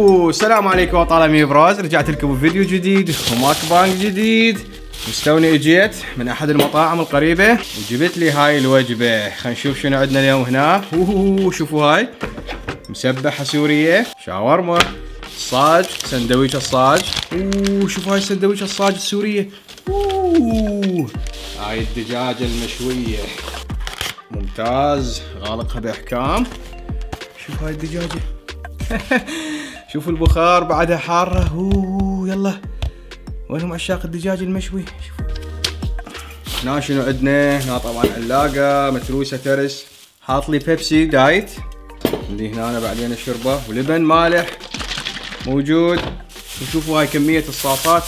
والسلام عليكم وطال أمير بروز. رجعت لكم بفيديو جديد وماك بانك جديد. مستوني اجيت من احد المطاعم القريبة وجبت لي هاي الوجبة. خلينا نشوف شنو عندنا اليوم هنا. شوفوا هاي مسبحة سورية، شاورما، صاج، سندويشة الصاج. شوفوا هاي السندويشة الصاج السورية. هاي الدجاجة المشوية ممتاز، غالقها باحكام. شوف هاي الدجاجة شوفوا البخار بعدها حارة. يلا وينهم عشاق الدجاج المشوي. شوفوا هنا شنو عندنا. هنا طبعا علاقة متروسة ترس، حاط لي بيبسي دايت عندي هنا بعدين الشربة، ولبن مالح موجود. وشوفوا هاي كمية الصاصات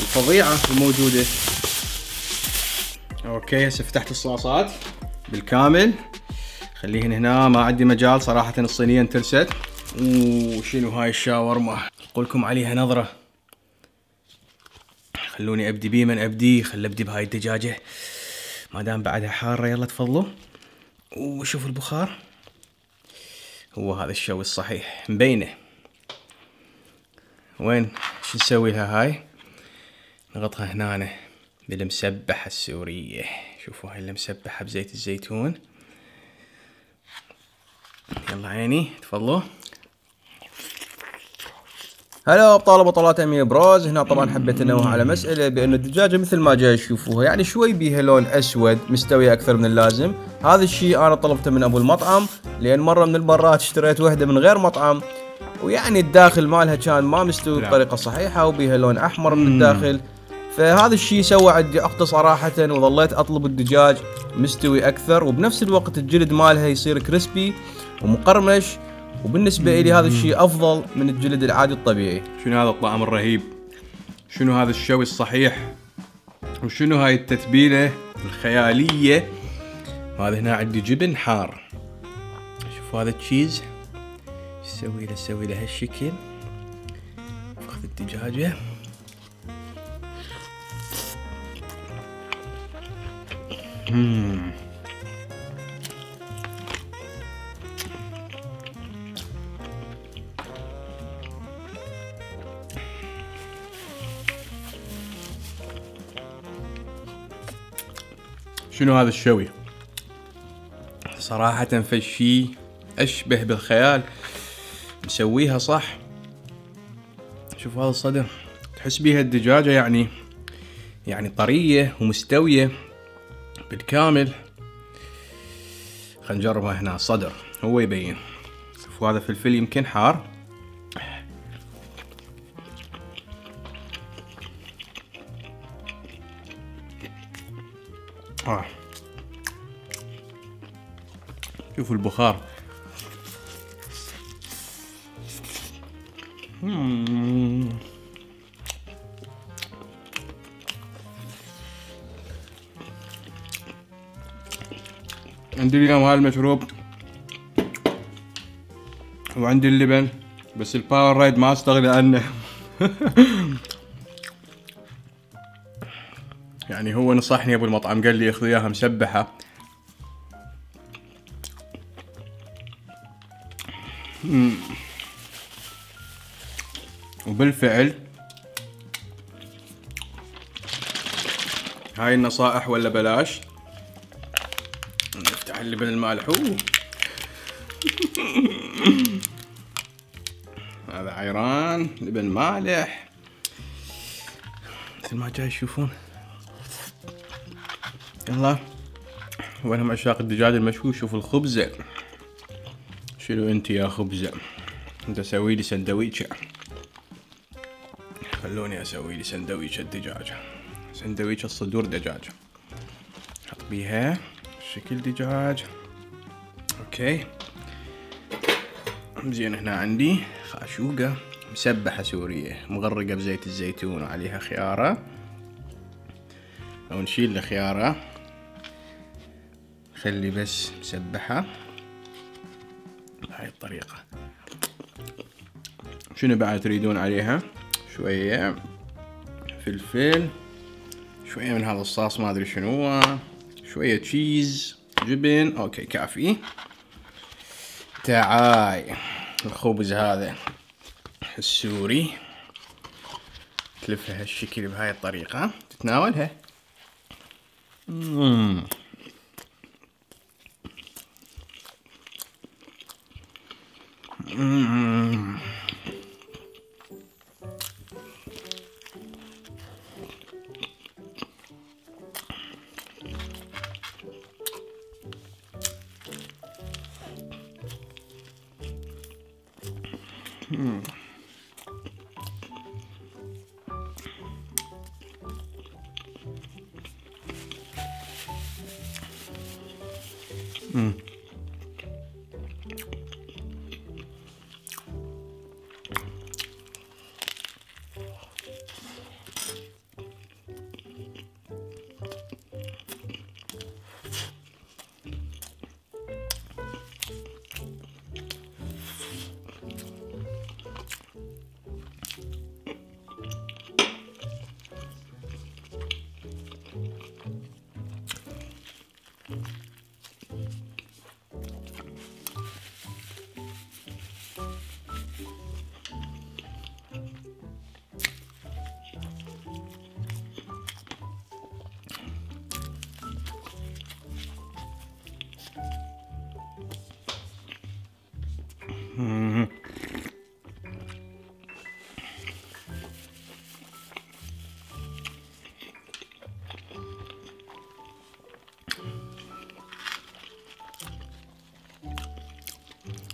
الفظيعة الموجودة. اوكي هسه فتحت الصاصات بالكامل، خليهن هنا ما عندي مجال صراحة، الصينية انترست. وشنو هاي الشاورما اقول لكم عليها نظرة. خلوني ابدي بيه من ابدي، خل ابدي بهاي الدجاجة ما دام بعدها حارة. يلا تفضلوا. وشوفوا البخار، هو هذا الشوي الصحيح مبينة. وين شو نسوي لها هاي؟ نغطها هنا بالمسبحة السورية. شوفوا هاي المسبحة بزيت الزيتون. يلا عيني تفضلوا. هلا ابطال وبطلات امير بروز. هنا طبعا حبيت انوه على مساله بان الدجاجه مثل ما جاي تشوفوها يعني شوي بيها لون اسود، مستويه اكثر من اللازم. هذا الشيء انا طلبته من ابو المطعم، لان مره من المرات اشتريت وحده من غير مطعم ويعني الداخل مالها كان ما مستوي بطريقه صحيحه وبيها لون احمر من الداخل، فهذا الشيء سوى عندي عقده صراحه، وظليت اطلب الدجاج مستوي اكثر وبنفس الوقت الجلد مالها يصير كريسبي ومقرمش، وبالنسبة إلي هذا الشيء أفضل من الجلد العادي الطبيعي. شنو هذا الطعم الرهيب، شنو هذا الشوي الصحيح، وشنو هاي التتبيلة الخيالية. هذا هنا عندي جبن حار. شوفوا هذا التشيز سوي له، سوي له هالشكل. فخذ الدجاجة. شنو هذا الشوي صراحة، فشي أشبه بالخيال مسويها صح. شوف هذا الصدر تحس بيها الدجاجة يعني طرية ومستوية بالكامل. خلينا نجربها هنا الصدر هو يبين. شوفوا هذا فلفل يمكن حار. شوفوا البخار. عندي اليوم هذا المشروب وعندي اللبن، بس الباور رايد ما استغنى عنه يعني هو نصحني ابو المطعم قال لي اخذ اياها مسبحة. وبالفعل هاي النصائح ولا بلاش. نفتح اللبن المالح. هذا عيران لبن مالح مثل ما جاي تشوفون. يلا وينهم عشاق الدجاج المشوي. شوفوا الخبزة، شنو انت يا خبزة، انت سوي لي سندويشة. خلوني اسوي لي سندويشة الدجاجة، سندويشة الصدور دجاج، حط بيها شكل دجاج. اوكي زين. هنا عندي خاشوقة مسبحة سورية مغرقة بزيت الزيتون وعليها خيارة، او نشيل الخيارة خلي بس مسبحة بهاي الطريقة. شنو بعد تريدون عليها؟ شوية فلفل، شوية من هذا الصوص ما ادري شنو، شوية تشيز، جبن. اوكي كافي. تعاي الخبز هذا السوري. تلفها هالشكل بهاي الطريقة تتناولها.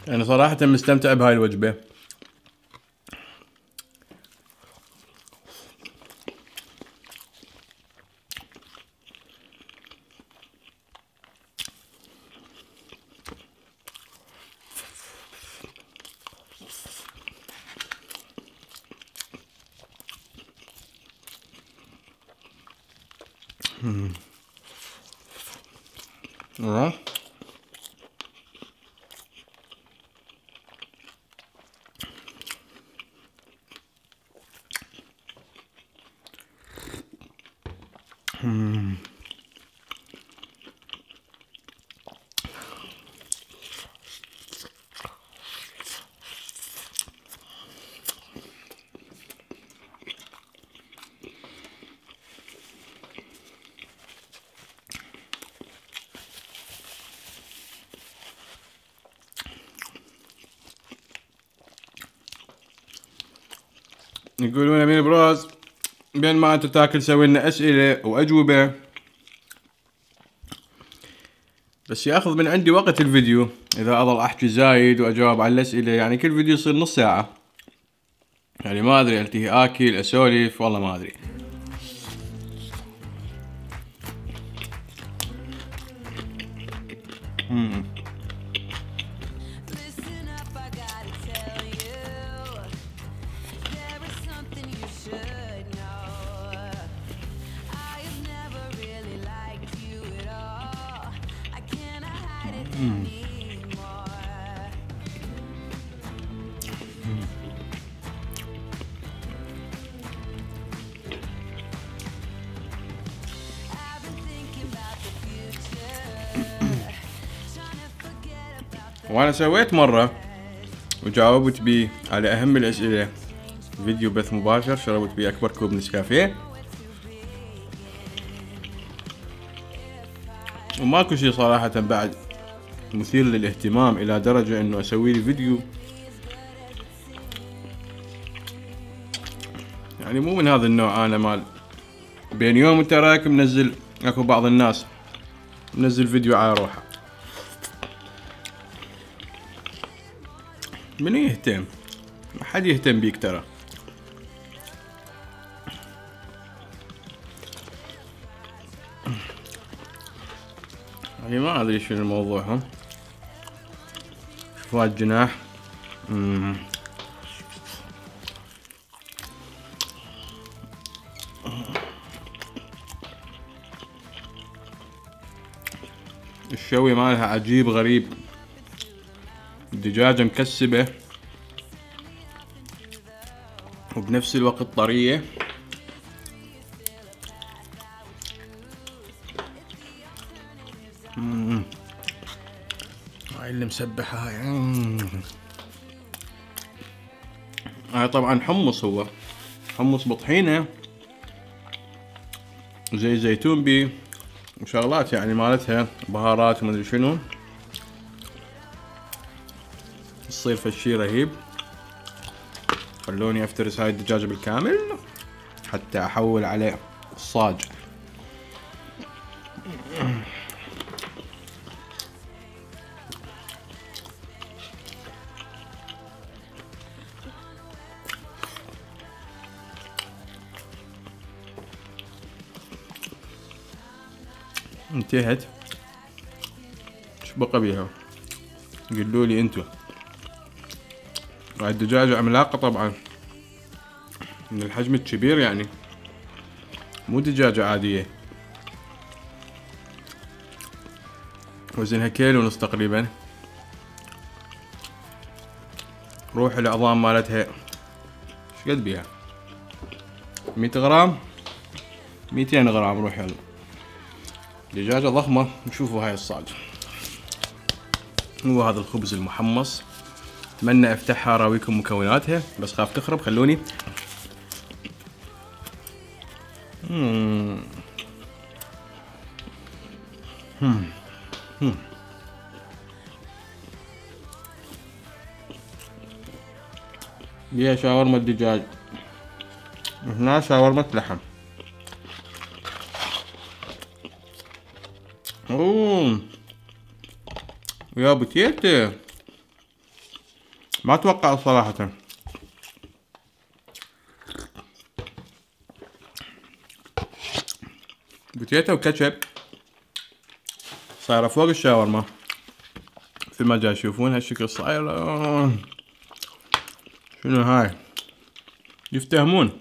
أنا صراحة مستمتع بهاي الوجبة. يقولون أمير بروز بين ما انت تاكل سوي لنا اسئله واجوبه، بس ياخذ من عندي وقت الفيديو اذا اضل احكي زايد واجاوب على الاسئله. يعني كل فيديو يصير نص ساعه، يعني ما ادري انتهي اكل اسولف والله ما ادري. وانا سويت مرة وجاوبت بيه على اهم الاسئلة، فيديو بث مباشر شربت بيه اكبر كوب نسكافيه وماكو شي صراحة بعد مثير للاهتمام الى درجة انه اسوي لي فيديو. يعني مو من هذا النوع انا، مال بين يوم وتراك منزل. اكو بعض الناس منزل فيديو على روحه، من يهتم؟ ما حد يهتم بيك ترى. يعني ما ادري شنو الموضوع هم. شوفوا الجناح. الشوي مالها عجيب غريب، الدجاجة مكسبة وبنفس الوقت طرية. هاي اللي مسبحة هاي. طبعا حمص، هو حمص بطحينه زي زيتون بي وشغلات يعني مالتها بهارات ومدري شنو، تصير فشي رهيب. خلوني افترس هاي الدجاجة بالكامل حتى احول عليه الصاج. انتهت، ايش بقى بيها؟ قولوا لي انتو. الدجاجة عملاقة طبعا، من الحجم الكبير يعني، مو دجاجة عادية. وزنها كيلو ونص تقريبا. روح العظام مالتها ايش قد بيها؟ 100 غرام، 200 غرام. روح يلا، دجاجة ضخمة. شوفوا هاي الصاج، هو هذا الخبز المحمص. اتمنى افتحها اراويكم مكوناتها، بس خاف تخرب. خلوني يا شاورما الدجاج، هنا شاورما لحم. يا بتيتي ما اتوقع صراحة. بتيتي وكاتشب صايرة فوق الشاورما، مثل ما جاي تشوفون هالشكل صايرة. شنو هاي؟ يفتهمون.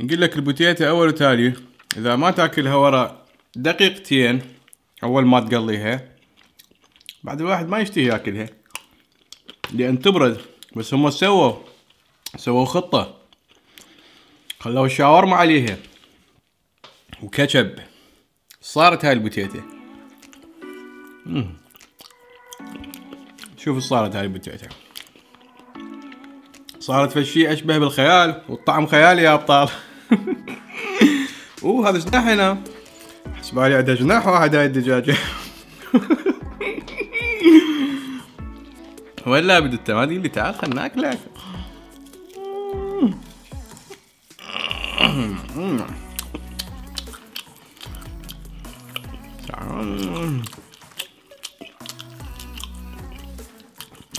نقول لك البتيتي اول وتالي اذا ما تاكلها ورا دقيقتين اول ما تقليها، بعد الواحد ما يشتهي ياكلها لان تبرد. بس هم سووا خطة، خلوا الشاورما عليها وكاتشب، صارت هاي البتيتة. شوفوا صارت هاي البتيتة، صارت فشي اشبه بالخيال، والطعم خيالي يا ابطال. هذا جناح هنا، حسبالي عندها جناح واحد هاي الدجاجة. ولا بدي التمادي اللي تعال خلنا ناكلك.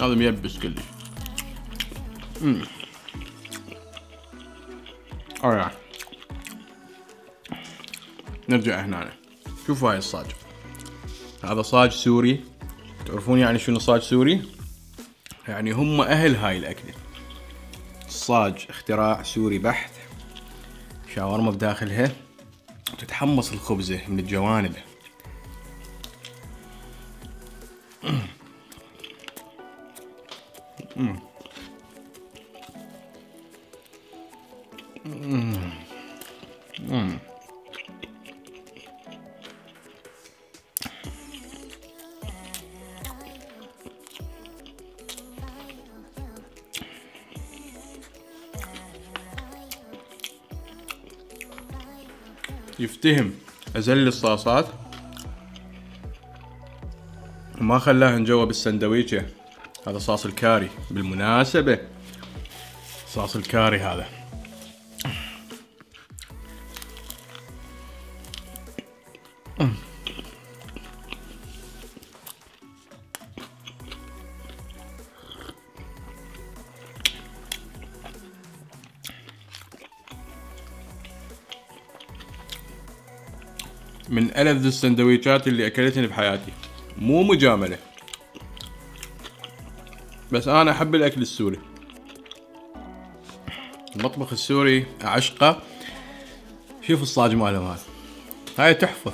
هذا ميبس كلش. اورايت، نرجع هنا. شوفوا هاي الصاج، هذا صاج سوري. تعرفون يعني شنو صاج سوري؟ يعني هم اهل هاي الاكله. الصاج اختراع سوري بحت، شاورما بداخلها وتتحمص الخبزه من الجوانب. يفتهم ازل الصاصات وما خلاهن جوا بالسندويشه. هذا صاص الكاري بالمناسبه، صاص الكاري هذا. من ألذ السندويشات اللي أكلتني بحياتي، مو مجاملة، بس أنا أحب الأكل السوري. المطبخ السوري أعشقه. شوفوا الصاج مالهم هذا، هاي تحفة،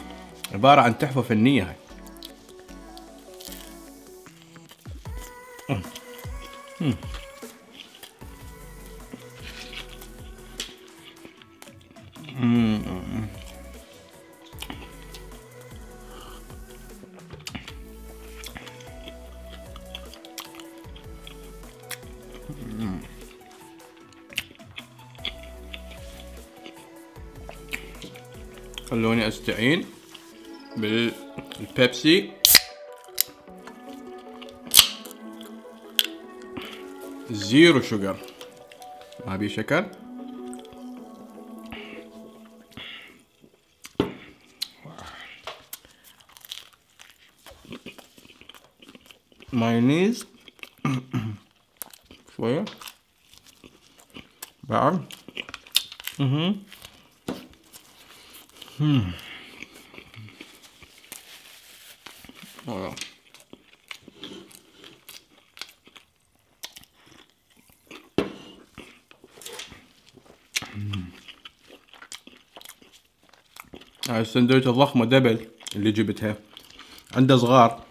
عبارة عن تحفة فنية هاي. خلوني استعين بالبيبسي. زيرو شوجر، ما بي شكر. مايونيز شوية بعد. هاي السندويشة الضخمة دبل اللي جبتها عنده صغار.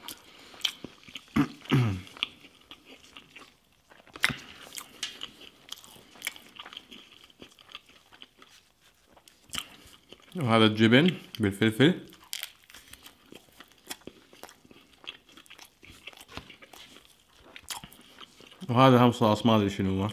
وهذا الجبن بالفلفل. وهذا هم صوص ما ادري شنو هو.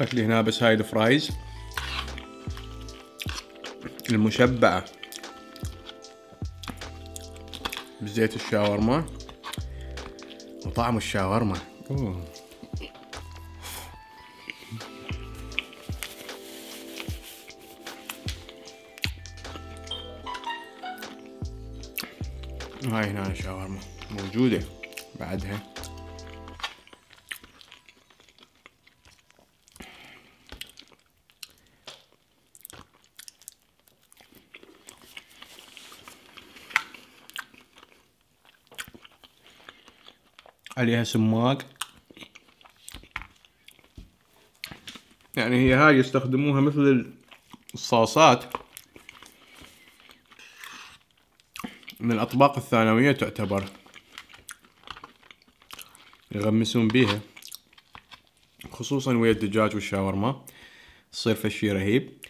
بقت لي هنا بس هاي الفرايز المشبعة بزيت الشاورما وطعم الشاورما. هاي هنا الشاورما موجودة بعدها. عليها سماق، يعني هي هاي يستخدموها مثل الصاصات من الأطباق الثانوية تعتبر، يغمسون بيها خصوصا ويا الدجاج والشاورما، تصير فشي رهيب.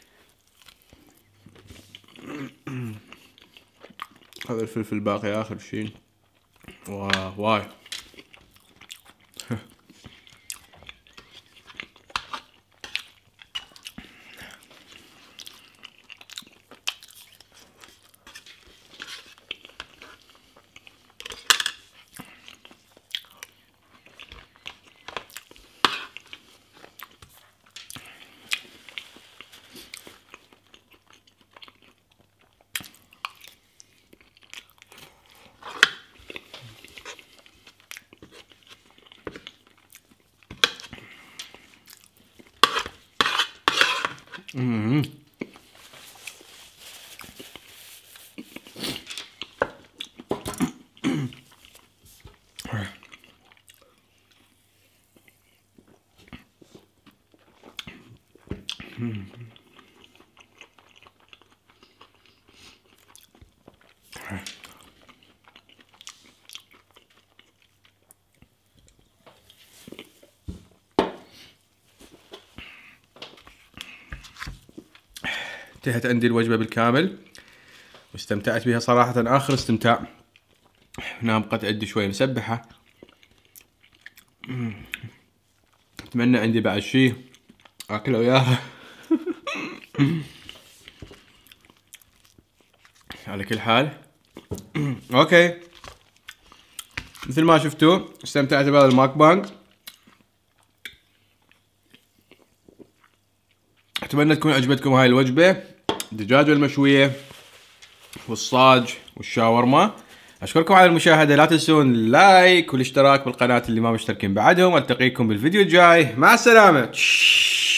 هذا الفلفل باقي آخر شي. واو واي انتهت عندي الوجبة بالكامل واستمتعت بها صراحة آخر استمتاع. هنا بقت عندي شوية مسبحة، أتمنى عندي بعد شي أكله وياها. على كل حال أوكي، مثل ما شفتوا استمتعت بهذا الماكبانج. أتمنى تكون عجبتكم هاي الوجبة، الدجاج والمشوية والصاج والشاورما. أشكركم على المشاهدة، لا تنسون اللايك والاشتراك بالقناة اللي ما مشتركين بعدهم. ألتقيكم بالفيديو الجاي، مع السلامة.